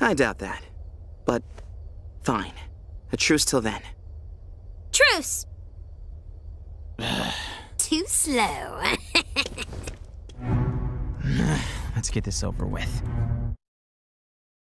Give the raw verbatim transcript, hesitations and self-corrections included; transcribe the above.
I doubt that. But fine. A truce till then. Truce! Too slow. Let's get this over with.